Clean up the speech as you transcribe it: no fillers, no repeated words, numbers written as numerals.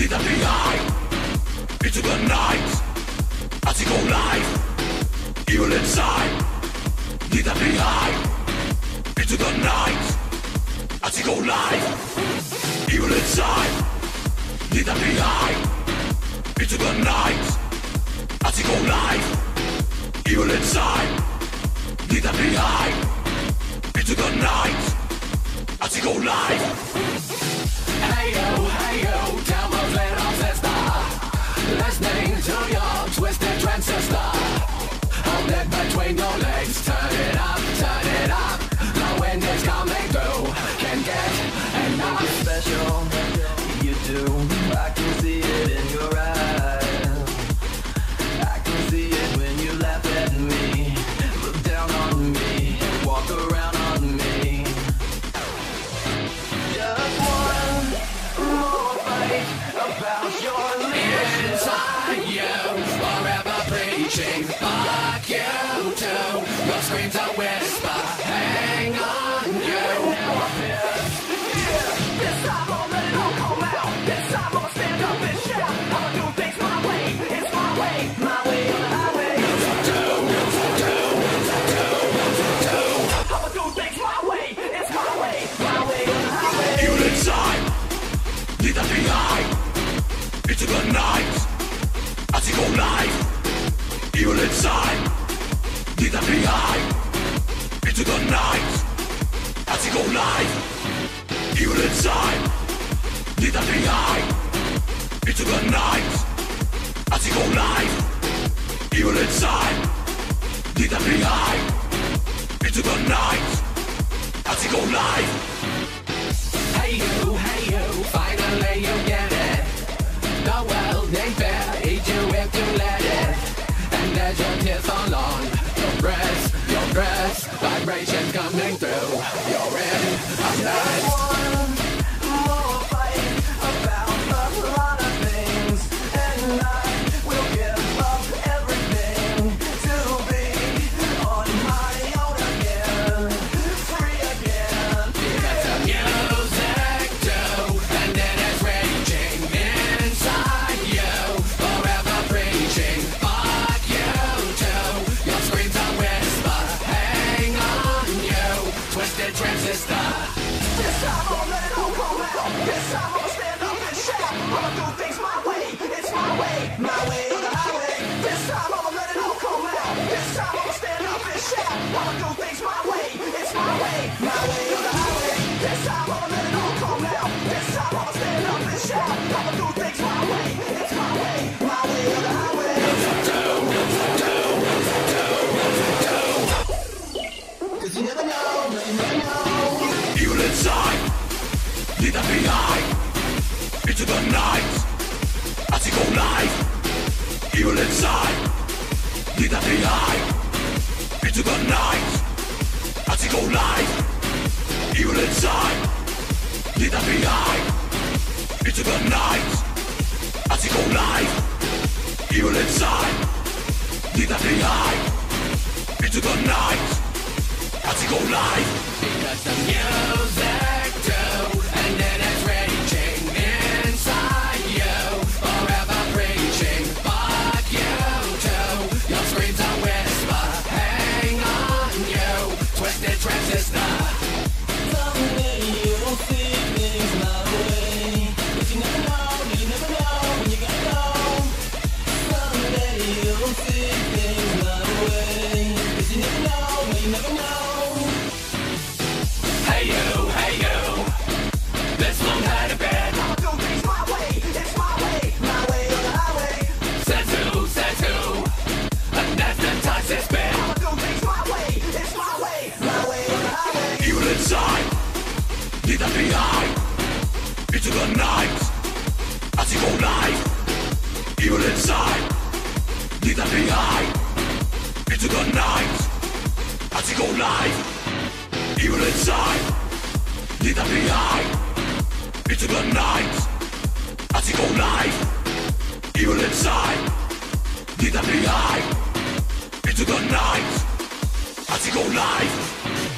Lead the behind into the night. As you go live, evil inside. Lead the behind into the night. As you go live, evil inside. Lead the behind into the night. As you go live, evil inside. Lead the behind into the night. As you go live. Hey yo, download, let off, let's die. Listening to your twisted transistor. Hold it between your legs, turn it up. The wind is coming through, can't get enough. You're special, you do. I can see it in your eyes. I can see it when you laugh at me. Look down on me, walk around on me. Just about your lips inside you, forever preaching, fuck you too. Your screams a whisper, hang on you. This time I'll let it all come out. This time I'll stand up and shout. I'll do things my way, it's my way, my way on the highway. I'ma do things my way, it's my way on the highway. You inside, leave that behind. Into the night, as you go live, evil inside, leave that behind. Into the night, as you go live, evil inside, leave that behind. Into the night, as you go live, evil inside, leave that behind. Into the night, as you go live. Hey you, finally you get it. The world ain't fair, eat you if you let it. And as your tears fall on your breath, vibrations coming through. You're in a night. One more fight about a lot of things, and I will give up everything to be on my own again, free again. Because of music too, and it is raging inside you, forever preaching, fuck you too. Your screams are whisper, hang on you. Twisted transistor. This time I'll let it all come out. This time I'll stand up and shout. I'ma do things my way, it's my way or the highway. This time I'ma let it all come out. This time I'ma stand up and shout. I'ma do things my way, it's my way or the highway. This time I'ma let it all come out. This time I'ma stand up and shout. I'ma do things my way, it's my way or the highway. Cause you never know. Evil inside, leave that behind. Into the night, as you go live. Evil inside, leave that behind. Into the night, as you go live. Evil inside, leave that behind. Into the night, as you go live. Evil inside, leave that behind. Into the night, as you go live. Because the music too, and it is raging inside you, forever preaching, fuck you too. Your screams are whisper, hang on you. Twisted transistor. Someday you'll see things my way, but you never know when you gotta go. Someday you'll see things my way, but you never know when you never know. Leave that behind. Into the night, as you go live. Evil inside, leave that behind. Into the night, as you go live. Evil inside, leave that behind. Into the night, as you go live. Evil inside, leave that behind. Into the night, as you go live.